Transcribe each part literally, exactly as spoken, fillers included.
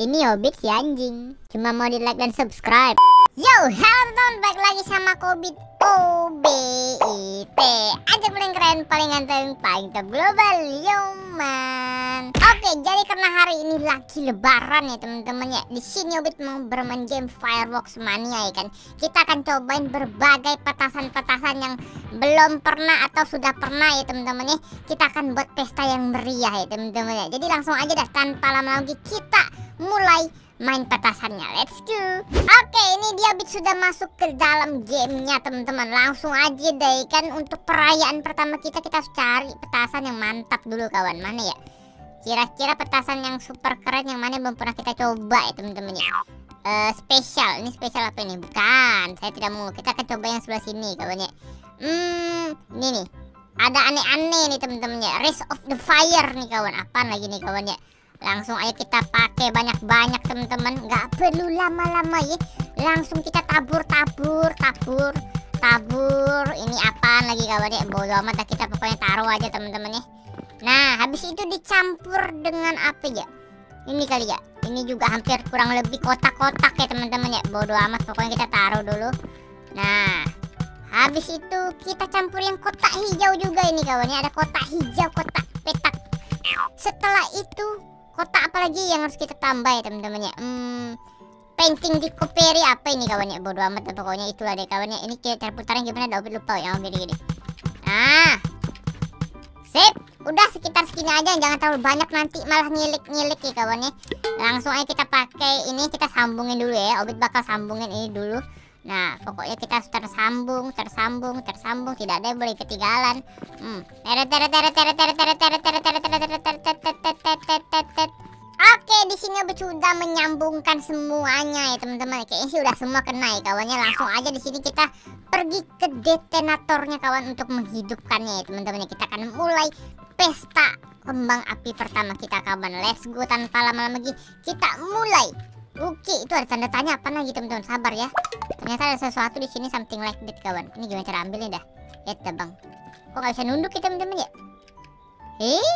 Ini Obit si anjing. Cuma mau di like dan subscribe. Yo, halo teman, balik lagi sama Obit. O B I T. Ajak paling keren, paling anteng, paling top global, yoman. Oke, jadi karena hari ini lagi lebaran ya teman-teman ya. Di sini Obit mau bermain game Fireworks Mania ya kan. Kita akan cobain berbagai petasan-petasan yang belum pernah atau sudah pernah ya teman-teman ya. Kita akan buat pesta yang meriah ya teman-teman ya. Jadi langsung aja dah, tanpa lama lagi kita mulai main petasannya. Let's go. Oke, ini dia Obit sudah masuk ke dalam gamenya teman-teman. Langsung aja deh kan, untuk perayaan pertama kita, kita harus cari petasan yang mantap dulu kawan. Mana ya kira-kira petasan yang super keren, yang mana belum pernah kita coba ya teman-teman ya. Uh, spesial, ini spesial apa ini? Bukan, saya tidak mau. Kita akan coba yang sebelah sini kawan ya. Hmm, ini nih. Ada aneh-aneh nih temen-temen ya. Race of the Fire nih kawan. Apaan lagi nih kawan ya. Langsung ayo kita pakai banyak-banyak temen-temen. Gak perlu lama-lama ya. Langsung kita tabur-tabur, tabur, tabur. Ini apaan lagi kawan ya. Bodo amat, kita pokoknya taruh aja temen-temen ya. Nah, habis itu dicampur dengan apa ya? Ini kali ya. Ini juga hampir kurang lebih kotak-kotak ya temen-temen ya. Bodo amat, pokoknya kita taruh dulu. Nah, habis itu kita campurin kotak hijau juga ini kawan ya. Ada kotak hijau, kotak petak. Setelah itu kotak apa lagi yang harus kita tambah ya teman-teman ya? Hmm, painting di koperi apa ini kawan ya? Bodoh amat pokoknya, itulah deh kawan ya. Ini kita putarin gimana? Udah lupa ya. Oh, gini-gini. Nah, sip. Udah sekitar segini aja, jangan terlalu banyak, nanti malah nyilik-nyilik ya kawan ya. Langsung aja kita pakai ini, kita sambungin dulu ya. Obit bakal sambungin ini dulu. Nah, pokoknya kita tersambung, tersambung, tersambung, tidak ada yang boleh ketinggalan. Hmm. Oke, di sini sudah menyambungkan semuanya ya teman-teman. Kayaknya sih udah semua kena ya kawannya. Langsung aja di sini kita pergi ke detonatornya kawan untuk menghidupkannya ya teman-teman. Kita akan mulai pesta kembang api pertama kita kawan. Let's go, tanpa lama-lama lagi kita mulai. Oke, itu ada tanda tanya apa lagi teman-teman? Sabar ya. Ternyata ada sesuatu di sini, something like that kawan. Ini gimana cara ambilnya dah? Lihat dah bang. Kok nggak bisa nunduk kita ya, teman-teman ya? Eh?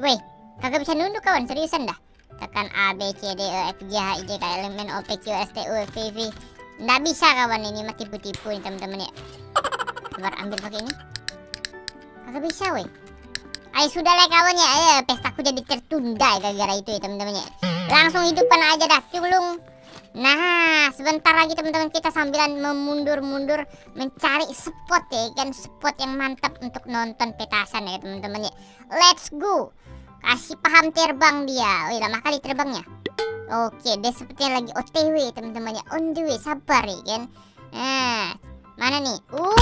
Weh, kagak bisa nunduk kawan, seriusan dah. Tekan A B C D E F G H I J K L M N O P Q R S T U V W. Nggak bisa kawan, ini mah tipu-tipu ini teman-teman ya. Sabar, ambil pakai ini. Kagak bisa weh. Ayo sudah lah kawan ya, ayo, pestaku jadi tertunda gara-gara itu ya teman-teman ya. Langsung hidupkan aja dah, culung. Nah, sebentar lagi teman-teman kita sambilan memundur-mundur mencari spot ya kan, spot yang mantap untuk nonton petasan ya teman-teman ya. Let's go. Kasih paham terbang dia. Wih, lama kali terbangnya. Oke, dia sepertinya lagi O T W ya teman-teman ya. On the way, sabar ya kan. Nah, mana nih? Uh.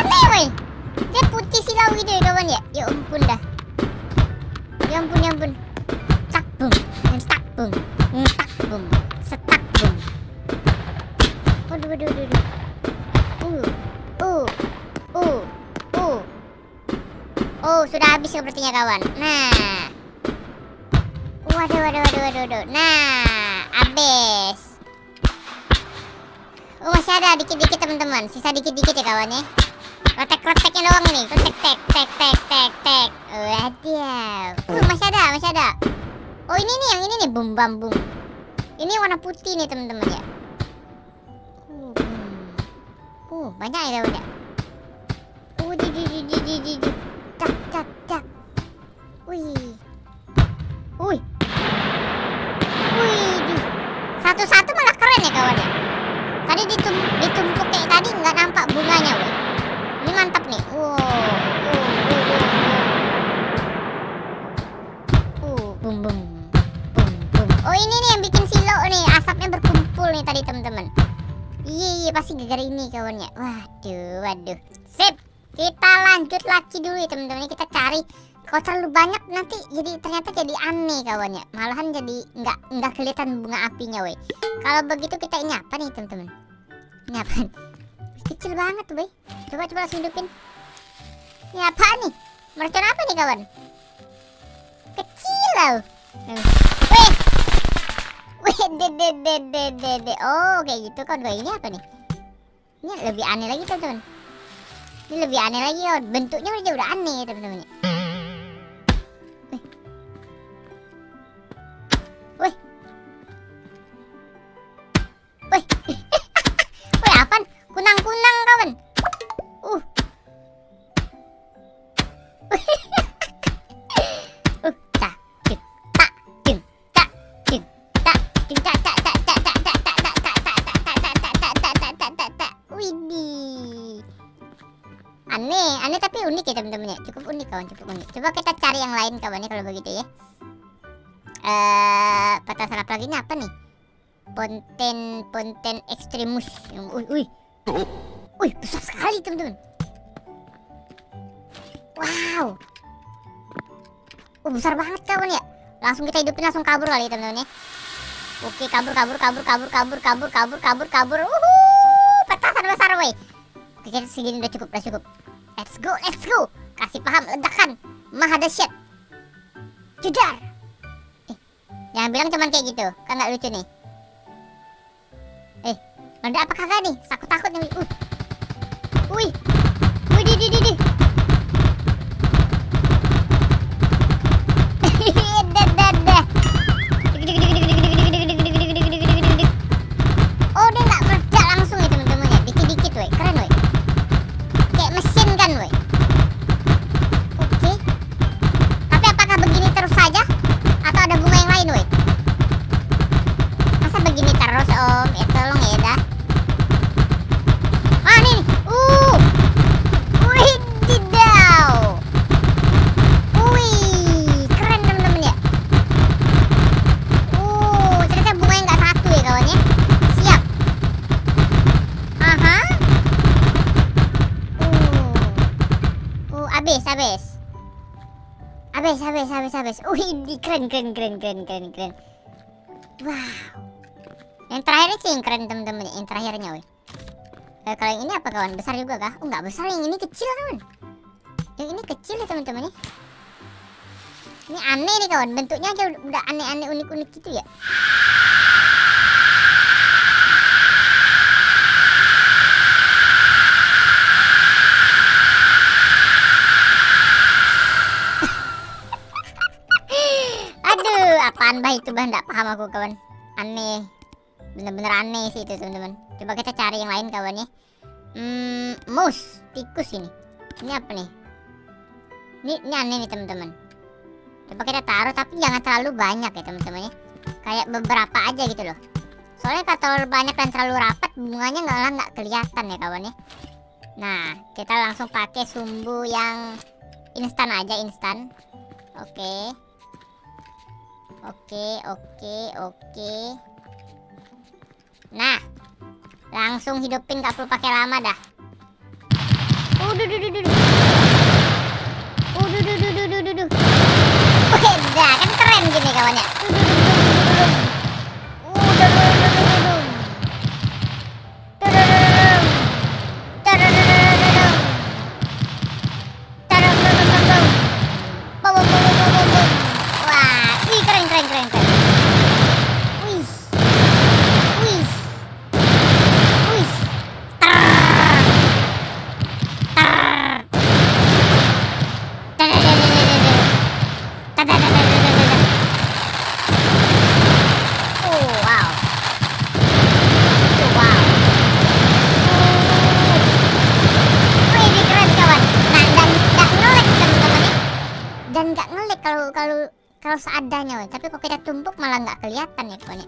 Aneh weh, dia putih silau gitu ya kawan ya. Ya ampun dah. Ya ampun, ya ampun. Tak boom, tak boom, tak boom, setak boom. Waduh, waduh, waduh. Uh, uh, uh, uh. Oh, sudah habis sepertinya kawan. Nah. Waduh, waduh, waduh, waduh, waduh. Nah, habis. Oh, masih ada dikit-dikit teman-teman, sisa dikit-dikit ya kawan ya. Kretek-kreteknya doang nih, kretek tek tek tek tek tek. Waduh, uh, masih ada, masih ada. Oh ini nih, yang ini nih, bum bam bum. Ini warna putih nih teman-teman ya. Uh, uh banyak ya udah. Uh, di di di di di di, cak cak cak. Wih, wih, wih, satu-satu malah keren ya kawan ya. Tadi ditum ditumpuk kayak tadi nggak nampak bunganya, woi. Ini mantap nih. Wow. Uh, bum bum. Bum bum. Oh, ini nih yang bikin silo nih, asapnya berkumpul nih tadi, teman-teman. Iya, iya pasti gara-gara ini kawannya. Waduh, waduh. Sip. Kita lanjut lagi dulu ya, teman-teman. Kita cari. Kalau terlalu banyak nanti jadi ternyata jadi aneh kawannya. Malahan jadi nggak nggak kelihatan bunga apinya, woi. Kalau begitu kita ini apa nih, teman-teman? Ini apa? Kecil banget tuh, Bay. Coba coba langsung hidupin. Ini apa nih? Mercon apa nih, kawan? Kecil loh. Wih. Wih, de de de de de de. Oh, kayak gitu kan. Wah, ini apa nih? Ini lebih aneh lagi, teman-teman. Ini lebih aneh lagi, kawan. Bentuknya udah udah aneh, teman-teman. Wih. Wih. Wih. Wih, apaan? Kunang-kunang kawan. Uh. Uh, tak ting tak ting tak ting tak ting tak tak tak tak tak tak tak tak tak tak tak tak. Widih. Aneh, aneh tapi unik ya teman-teman ya. Cukup unik kawan, cukup unik. Coba kita cari yang lain kawannya kalau begitu ya. Eh, patah sarap lagi ini apa nih? Ponten ponten extremus. Uy. Wih, besar sekali teman-teman. Wow. Oh, besar banget kawan ya. Langsung kita hidupin, langsung kabur kali ya teman-teman ya. Oke, kabur kabur kabur kabur kabur kabur kabur kabur kabur. Uhuh, petasan besar woi. Oke, segini udah cukup, udah cukup. Let's go, let's go. Kasih paham, ledakan. Maha dahsyat. Jedar. Eh, jangan bilang cuman kayak gitu, kan gak lucu nih. Eh, meledak apa kagak nih? Takut-takut nih. Uh. Wih. Wih, di di di di. Oh, dia nggak meledak langsung ya teman-teman ya. Dikit-dikit weh. Keren weh. Kayak mesin kan weh. Oke. Tapi apakah begini terus saja? Atau ada bunga yang lain weh? Masa begini terus om? Ya tolong ya dah. Habis, habis, habis, habis, habis. Wih, keren, keren, keren, keren, keren, keren. Wow. Yang terakhir sih yang keren temen-temen. Yang terakhirnya, wih. Eh, kalau yang ini apa kawan? Besar juga kah? Oh, nggak besar. Yang ini kecil kawan. Yang ini kecil ya temen-temen nih. Ini aneh nih kawan. Bentuknya aja udah aneh-aneh, unik-unik gitu ya. Apaan bah itu bah, nggak paham aku kawan. Aneh, bener-bener aneh sih itu teman-teman. Coba kita cari yang lain kawan ya. Hmm, mouse, tikus ini. Ini apa nih? Ini, ini aneh nih teman-teman. Coba kita taruh tapi jangan terlalu banyak ya teman-teman ya. Kayak beberapa aja gitu loh. Soalnya kalau terlalu banyak dan terlalu rapat bunganya nggak nggak kelihatan ya kawan ya. Nah, kita langsung pakai sumbu yang instan aja instan. Oke. Okay. Oke, oke, oke. Nah, langsung hidupin, gak perlu pakai lama dah. Uduh, duh, duh, duh, duh. Uduh, duh, duh, duh, duh, duh. Beda kan keren gini kawannya. Seadanya, tapi kok kita tumpuk malah nggak kelihatan ya kawan ya.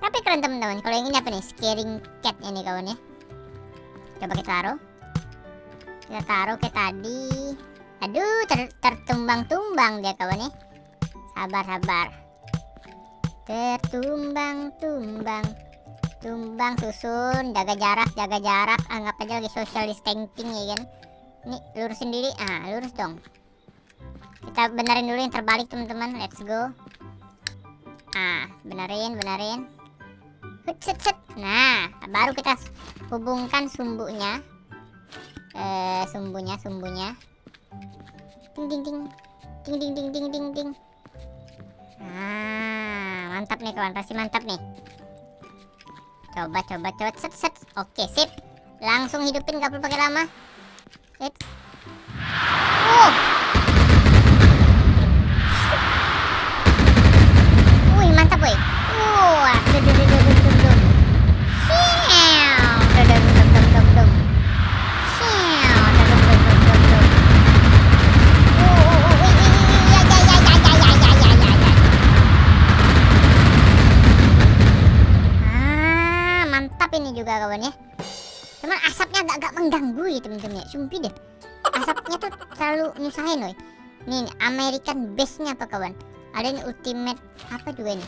Tapi keren teman-teman. Kalau yang ini apa nih? Scaring cat ini kawan ya. Coba kita taruh. Kita taruh ke tadi. Aduh, ter tertumbang-tumbang dia kawan ya. Sabar-sabar. Tertumbang-tumbang. Tumbang susun, jaga jarak, jaga jarak. Anggap aja lagi social distancing ya kan. Nih, lurusin diri. Ah, lurus dong. Kita benerin dulu yang terbalik teman-teman. Let's go. Ah, benerin, benerin. Hut, set, set. Nah, baru kita hubungkan sumbunya. Eh, sumbunya, sumbunya. Ting, ting, ting, ting, ting, ting, ting, ting, ting. Ah, mantap nih kawan, pasti mantap nih. Coba, coba, coba, set, set. Oke, sip. Langsung hidupin, gak perlu pakai lama. Set. Oh. Mantap woi. Wah, dum dum dum dum dum dum. Sial, dum dum dum dum dum. Sial, dum dum dum dum dum. Oh, oh, oh, ya ya ya ya ya ya ya ya ya. Ah, mantap ini juga kawan ya. Cuman asapnya agak-agak mengganggu ya teman-teman ya. Sumpih deh. Asapnya tuh terlalu nyusahin woi. Nih, American base-nya apa kawan? Ada ini ultimate apa juga ini?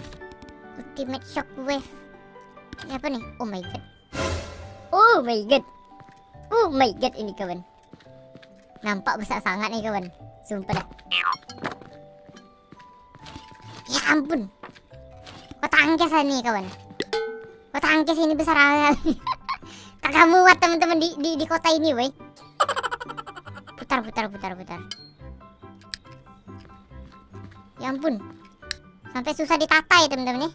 Ultimate Shockwave. Ini apa nih? Oh my god. Oh my god. Oh my god ini kawan. Nampak besar sangat nih kawan. Sumpah dah. Ya ampun. Kota angkes nih kawan. Kota angkes ini besar sekali. Kagak muat teman-teman di, di di kota ini, woi. Putar putar putar putar. Ya ampun, sampai susah ditata ya teman-teman nih.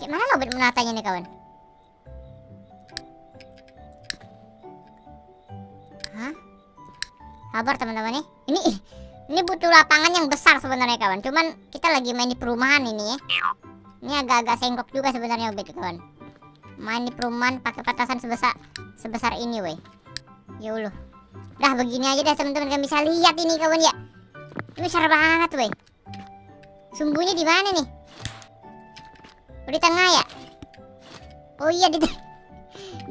Kayak mana Obit menatanya nih kawan? Hah? Sabar teman-teman nih. Ini ini butuh lapangan yang besar sebenarnya kawan. Cuman kita lagi main di perumahan ini ya. Ini agak-agak sengkok juga sebenarnya Obit kawan. Main di perumahan pakai petasan sebesar sebesar ini weh. Ya Allah. Dah begini aja dah teman-teman kan bisa lihat ini kawan ya. Besar banget weh. Sumbunya di mana nih? Oh, di tengah ya? Oh iya di te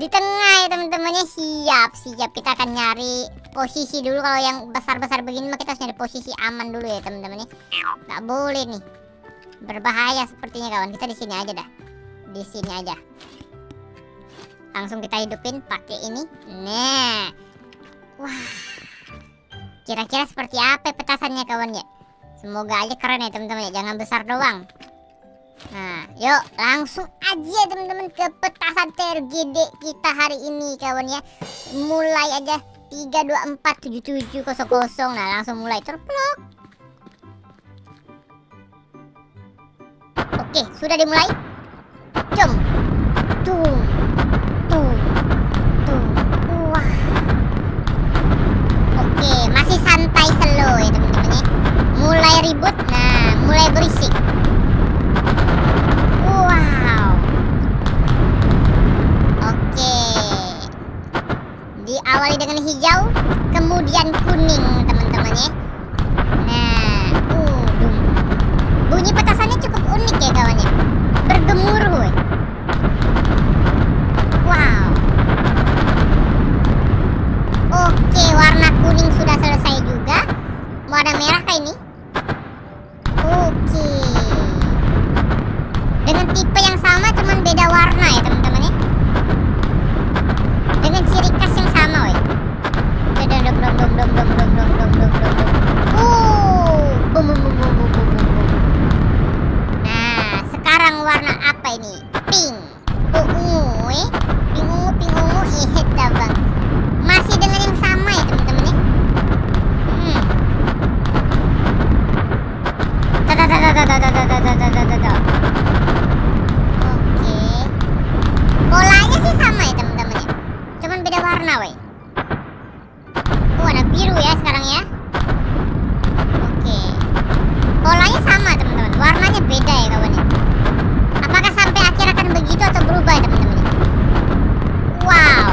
di tengah ya teman-temannya. Siap, siap. Kita akan nyari posisi dulu. Kalau yang besar-besar begini mah kita harus nyari posisi aman dulu ya teman-temannya. Nggak boleh nih. Berbahaya sepertinya kawan. Kita di sini aja dah. Di sini aja. Langsung kita hidupin pakai ini. Nah. Wah. Kira-kira seperti apa petasannya kawan ya? Semoga aja keren ya teman-teman ya. Jangan besar doang. Nah, yuk langsung aja teman-teman ke petasan ter G D kita hari ini kawan ya. Mulai aja tiga dua empat tujuh tujuh nol nol. Nah, langsung mulai terplok. Oke, sudah dimulai. Jom. Tuh. Tuh. Tuh. Wah. Oke, masih santai slow ya teman-teman ya. Mulai ribut, nah mulai berisik. Wow. Oke. Diawali dengan hijau, kemudian kuning teman-teman ya. Nah, uh, dum. Bunyi petasannya cukup unik ya kawannya. Bergemuruh. Ya. Wow. Oke, warna kuning sudah selesai juga. Mau ada merah kah ini? Oke. Dengan tipe yang sama, cuman beda warna ya teman-teman ya. Dengan ciri khas yang sama, weh. Dom dom dom dom dom dom dom dom dom dom. Polanya sama teman-teman, warnanya beda ya kawan ya. Apakah sampai akhir akan begitu atau berubah ya teman-teman? Wow.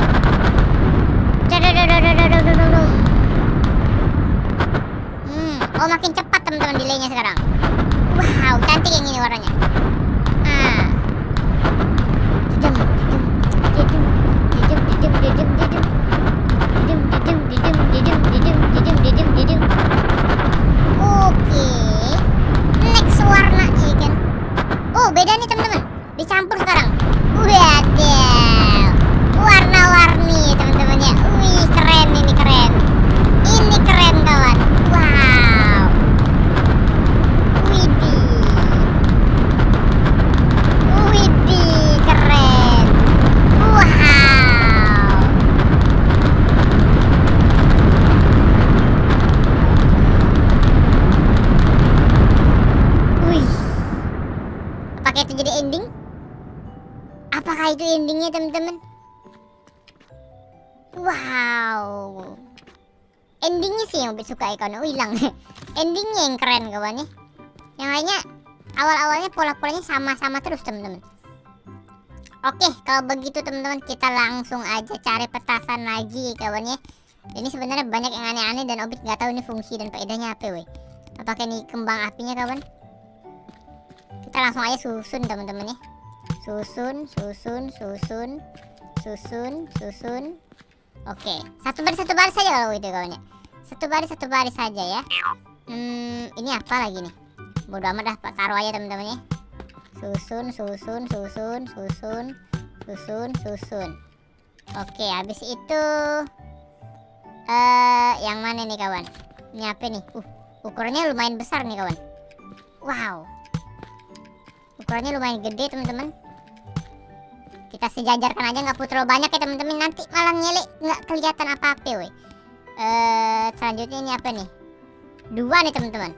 Hmm, oh makin cepat teman-teman delaynya sekarang. Wow, cantik yang ini warnanya. Ah. Oke. Next warna ikan. Oh, beda nih teman-teman. Dicampur sekarang. Waduh. Warna-warni teman-teman ya. Wih, keren ini keren. Ini keren kawan. Wow. Widih. Widih, keren. Wow. Apakah itu jadi ending? Apakah itu endingnya teman-teman? Wow, endingnya sih yang lebih suka ikan hilang. Endingnya yang keren kawan ya. Yang lainnya awal-awalnya pola-polanya sama-sama terus teman-teman. Oke, kalau begitu teman-teman kita langsung aja cari petasan lagi kawan ya. Ini sebenarnya banyak yang aneh-aneh dan Obit nggak tahu ini fungsi dan faedahnya apa weh. Apakah ini kembang apinya kawan? Kita langsung aja susun teman-teman ya. Susun, susun, susun, susun, susun. Oke, satu baris satu baris saja kalau itu kawan ya. Satu baris satu baris saja ya. Hmm, ini apa lagi nih? Bodoh amat dah, taruh aja teman-teman ya. Susun, susun, susun, susun, susun, susun. Oke, habis itu eh yang mana nih kawan? Ini apa nih? Uh, ukurannya lumayan besar nih kawan. Wow. Ukurannya lumayan gede teman-teman. Kita sejajarkan aja, nggak perlu terlalu banyak ya teman-teman, nanti malah nyele nggak kelihatan apa-apa weh. Eh selanjutnya ini apa nih? Dua nih teman-teman.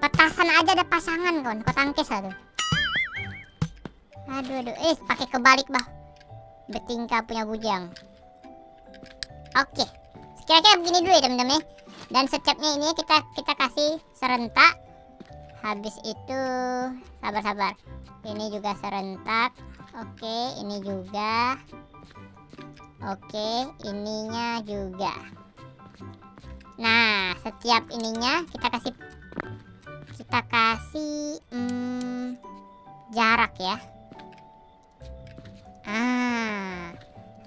Petasan aja ada pasangan kawan, kotangkes aduh. Aduh aduh, eh pakai kebalik bah. Betingkah punya bujang. Oke, kira-kira begini dulu ya teman-teman. Dan setiapnya ini kita kita kasih serentak. Habis itu sabar-sabar. Ini juga serentak. Oke, ini juga. Oke, ininya juga. Nah, setiap ininya kita kasih kita kasih hmm, jarak ya. Ah.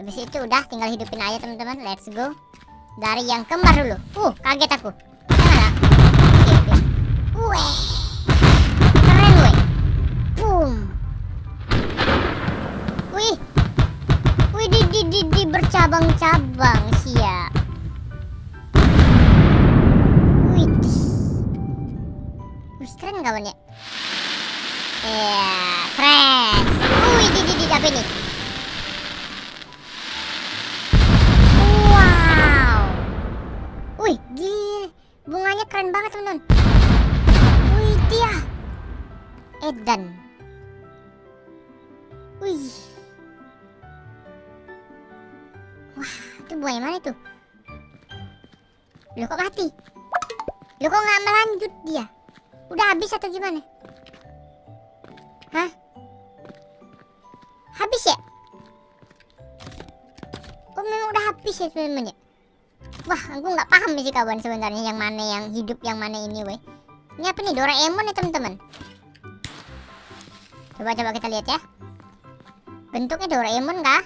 Habis itu udah tinggal hidupin aja teman-teman. Let's go. Dari yang kembar dulu. Uh, kaget aku. Weh. Keren weh. Boom. Wih. Wih di di di, di bercabang-cabang siap. Wih. Wih keren kawan ya. Yeah, fresh. Wih di di di apa ini? Wow. Wih, gila. Bunganya keren banget teman-teman. Dia Edan. Wih. Wah, itu buah yang mana itu? Loh kok mati? Loh kok nggak melanjut dia? Udah habis atau gimana? Hah? Habis ya? Oh memang udah habis ya teman-teman ya? Wah, aku nggak paham sih kawan sebenarnya yang mana yang hidup yang mana ini weh. Ini apa nih? Doraemon ya teman-teman. Coba-coba kita lihat ya. Bentuknya Doraemon kah?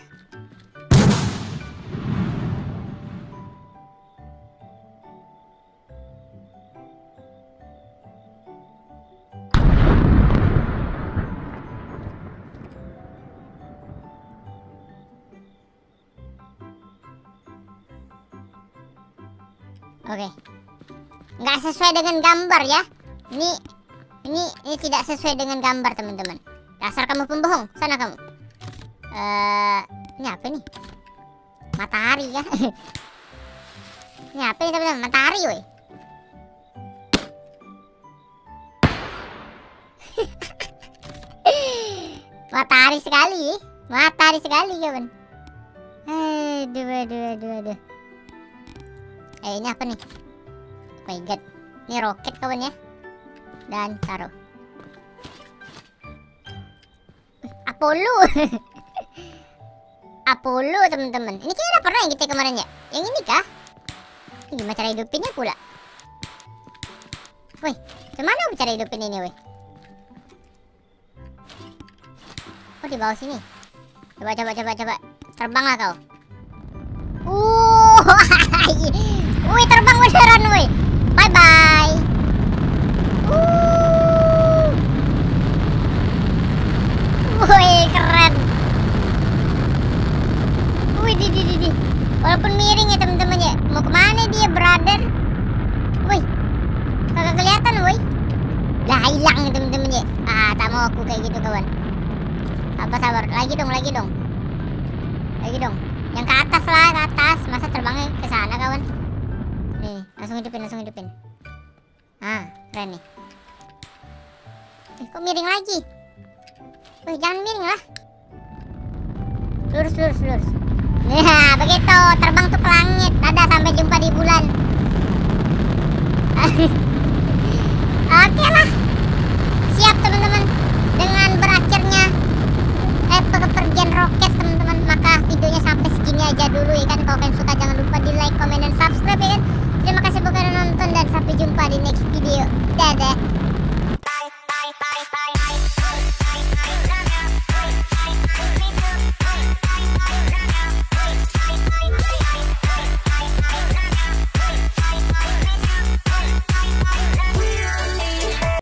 Oke. Nggak sesuai dengan gambar ya. Ini, ini, ini tidak sesuai dengan gambar teman-teman. Dasar kamu pembohong, sana kamu. Uh, ini apa nih? Matahari ya. Ini apa nih teman-teman? Matahari, woi. Matahari sekali, matahari sekali kawan. Aduh, aduh, aduh, aduh. Eh, ini apa nih? Oh my god. Ini roket kawan ya. Dan taruh Apollo. Apollo teman-teman. Ini kayaknya pernah yang kita kemarin ya. Yang ini kah? Ini gimana cara hidupinnya pula? Woi, gimana cara hidupin ini woi? Oh di bawah sini. Coba coba coba coba. Terbanglah kau. Uh. Woi terbang beneran woi. Bye bye. Uh. Woi keren. Wih di di di di. Walaupun miring ya teman-teman ya. Mau kemana dia brother? Woi. Kagak kelihatan woi. Lah hilang teman-teman ya. Ah tak mau aku kayak gitu kawan. Apa sabar, lagi dong, lagi dong, lagi dong. Yang ke atas lah, ke atas. Masa terbangnya ke sana kawan? Nih, langsung hidupin, langsung hidupin. Ah, keren nih. Eh, kok miring lagi? Wih, jangan miring lah. Lurus, lurus, lurus. Nah, begitu. Terbang tuh ke langit. Ada sampai jumpa di bulan. Oke lah. Siap teman-teman dengan berakhirnya kepergian roket teman-teman, maka videonya sampai segini aja dulu ya kan. Kalau kalian suka jangan lupa di like, komen, dan subscribe ya kan. Terima kasih buat kalian nonton dan sampai jumpa di next video. Dadah.